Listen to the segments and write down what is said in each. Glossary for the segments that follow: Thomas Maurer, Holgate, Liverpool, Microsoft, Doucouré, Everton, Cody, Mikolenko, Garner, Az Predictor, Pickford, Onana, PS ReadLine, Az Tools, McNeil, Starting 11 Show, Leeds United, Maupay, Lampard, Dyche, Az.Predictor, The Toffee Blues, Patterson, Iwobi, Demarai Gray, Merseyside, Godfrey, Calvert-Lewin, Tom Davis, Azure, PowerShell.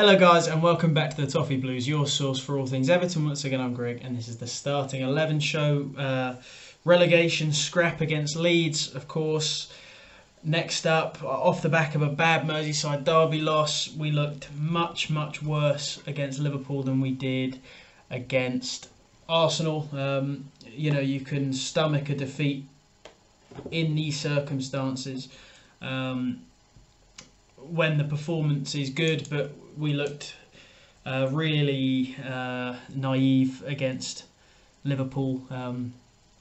Hello guys and welcome back to The Toffee Blues, your source for all things Everton. Once again I'm Greg and this is the Starting 11 Show. Relegation scrap against Leeds, of course. Next up, off the back of a bad Merseyside derby loss, we looked much worse against Liverpool than we did against Arsenal. You know, you can stomach a defeat in these circumstances when the performance is good, but we looked really naive against Liverpool.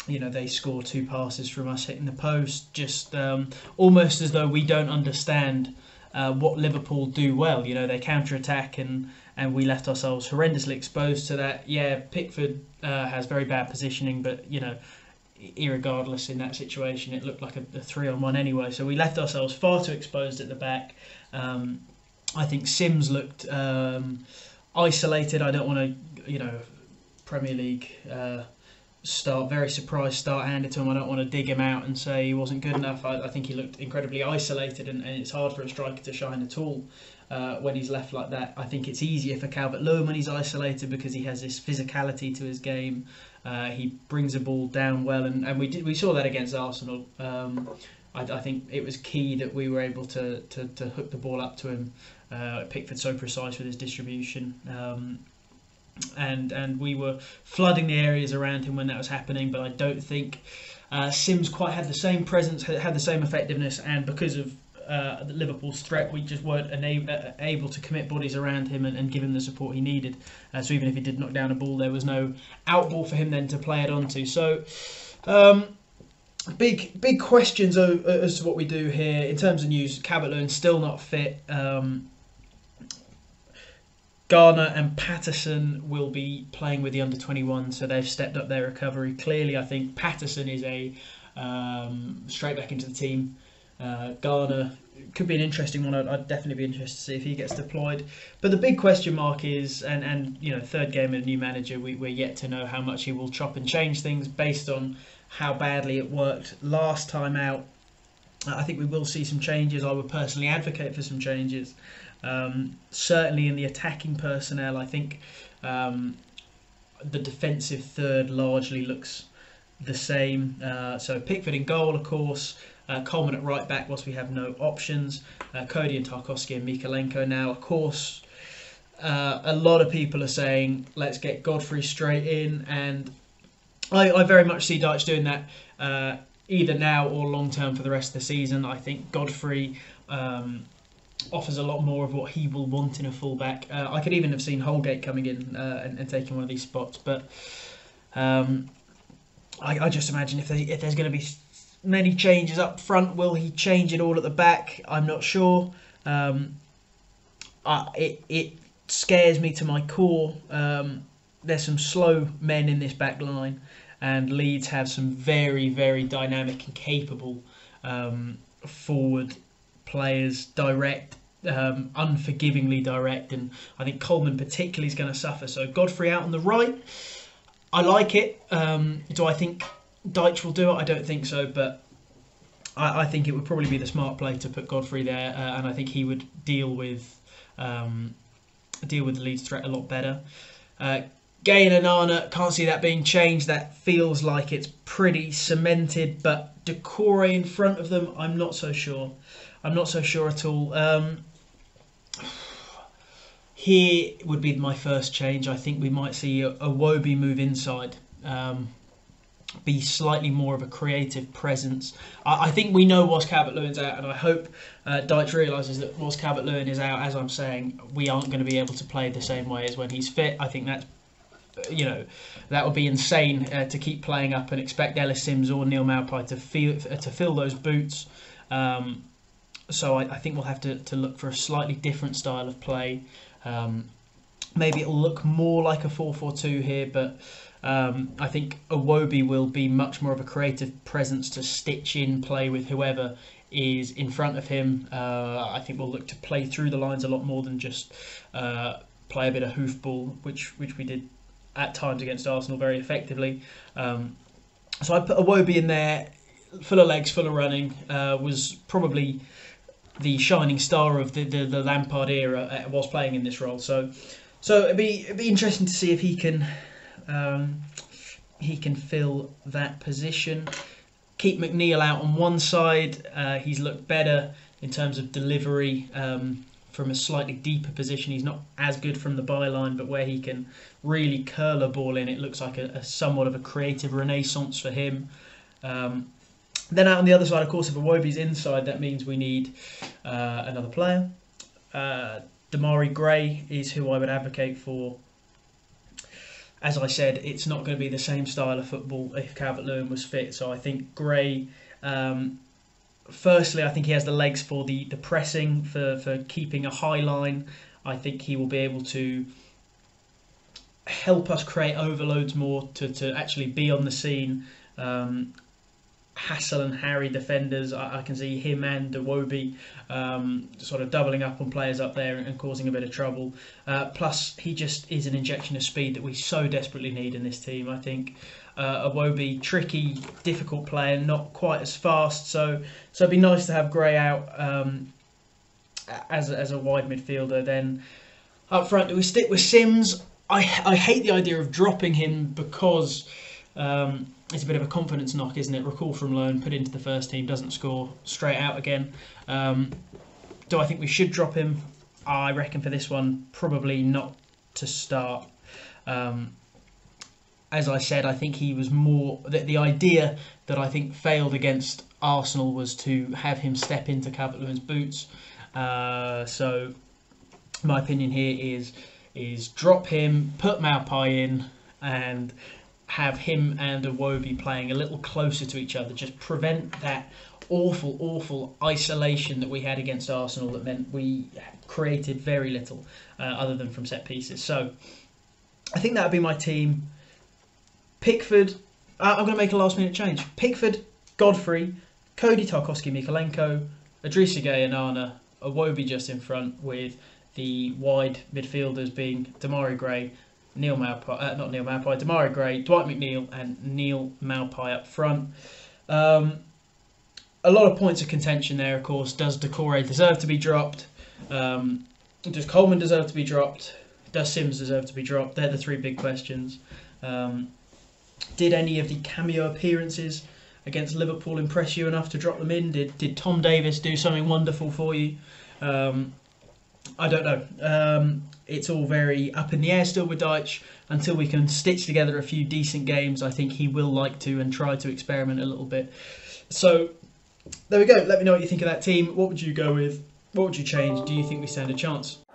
You know, they score two passes from us hitting the post, just almost as though we don't understand what Liverpool do well. You know, they counter-attack and we left ourselves horrendously exposed to that. Yeah, Pickford has very bad positioning, but, you know, irregardless in that situation, it looked like a 3-on-1 anyway. So we left ourselves far too exposed at the back. I think Simms looked isolated. I don't want to, you know, Premier League very surprised start handed to him. I don't want to dig him out and say he wasn't good enough. I think he looked incredibly isolated, and it's hard for a striker to shine at all when he's left like that. I think it's easier for Calvert-Lewin when he's isolated because he has this physicality to his game. He brings the ball down well, and we saw that against Arsenal. I think it was key that we were able to hook the ball up to him. Pickford so precise with his distribution, and we were flooding the areas around him when that was happening. But I don't think Simms quite had the same presence, had the same effectiveness, and because of Liverpool's threat, we just weren't able to commit bodies around him and give him the support he needed. So even if he did knock down a ball, there was no out ball for him then to play it onto. So big questions as to what we do here in terms of news. Calvert-Lewin still not fit. Garner and Patterson will be playing with the under-21, so they've stepped up their recovery. Clearly, I think Patterson is a straight back into the team. Garner could be an interesting one. I'd definitely be interested to see if he gets deployed. But the big question mark is, and you know, third game of a new manager, we're yet to know how much he will chop and change things based on how badly it worked last time out. I think we will see some changes. I would personally advocate for some changes. Certainly in the attacking personnel, I think the defensive third largely looks the same. So Pickford in goal, of course. Coleman at right back whilst we have no options. Cody and Tarkowski and Mikolenko now. Of course, a lot of people are saying, let's get Godfrey straight in. And I very much see Dyche doing that either now or long term for the rest of the season. I think Godfrey offers a lot more of what he will want in a fullback. I could even have seen Holgate coming in and taking one of these spots. But I just imagine if there's going to be many changes up front, will he change it all at the back? I'm not sure. It scares me to my core. There's some slow men in this back line, and Leeds have some very dynamic and capable forward players, direct, unforgivingly direct, and I think Coleman particularly is going to suffer. So Godfrey out on the right, I like it. Do I think Dyche will do it? I don't think so, but I think it would probably be the smart play to put Godfrey there, and I think he would deal with the Leeds threat a lot better. Gueye and Onana, can't see that being changed. That feels like it's pretty cemented, but Doucouré in front of them, I'm not so sure. I'm not so sure at all. Here would be my first change. I think we might see Iwobi move inside. Be slightly more of a creative presence. I think we know Ross Calvert-Lewin's out, and I hope Dyche realises that Ross Calvert-Lewin is out. As I'm saying, we aren't going to be able to play the same way as when he's fit. I think that's, you know, that would be insane to keep playing up and expect Ellis Simms or Neil Maupay to fill those boots. So I think we'll have to look for a slightly different style of play. Maybe it'll look more like a 4-4-2 here, but I think Iwobi will be much more of a creative presence to stitch in play with whoever is in front of him. I think we'll look to play through the lines a lot more than just play a bit of hoofball, which we did at times against Arsenal very effectively. So I put Iwobi in there, full of legs, full of running, was probably the shining star of the Lampard era was playing in this role. So it'd be interesting to see if he can fill that position. Keep McNeil out on one side. He's looked better in terms of delivery from a slightly deeper position. He's not as good from the byline, but where he can really curl a ball in, it looks like a somewhat of a creative renaissance for him. Then out on the other side, of course, if Iwobi's inside, that means we need another player. Demarai Gray is who I would advocate for. As I said, it's not going to be the same style of football if Calvert-Lewin was fit. So I think Gray, firstly, I think he has the legs for the pressing, for keeping a high line. I think he will be able to help us create overloads more, to actually be on the scene, hassle and harry defenders. I can see him and Iwobi sort of doubling up on players up there and causing a bit of trouble. Plus, he just is an injection of speed that we so desperately need in this team. I think Iwobi, tricky, difficult player, not quite as fast. So it'd be nice to have Gray out as a wide midfielder. Then up front, do we stick with Simms? I hate the idea of dropping him because. It's a bit of a confidence knock, isn't it? Recall from loan, put into the first team, doesn't score, straight out again. Do I think we should drop him? I reckon for this one, probably not to start. As I said, I think he was more... The idea that I think failed against Arsenal was to have him step into Calvert-Lewin's boots. So my opinion here is drop him, put Maupay in, and... have him and Iwobi playing a little closer to each other, just prevent that awful isolation that we had against Arsenal that meant we created very little other than from set pieces. So I think that would be my team. Pickford, I'm going to make a last minute change. Pickford, Godfrey, Cody, Tarkowski, Mikolenko, Idrissa Gueye, Onana, Iwobi just in front, with the wide midfielders being Demarai Gray, Demarai Gray, Dwight McNeil and Neil Maupay up front. A lot of points of contention there, of course. Does Doucouré deserve to be dropped? Does Coleman deserve to be dropped? Does Simms deserve to be dropped? They're the three big questions. Did any of the cameo appearances against Liverpool impress you enough to drop them in? Did Tom Davis do something wonderful for you? I don't know. It's all very up in the air still with Dyche. Until we can stitch together a few decent games, I think he will like to and try to experiment a little bit. So there we go. Let me know what you think of that team. What would you go with? What would you change? Do you think we stand a chance?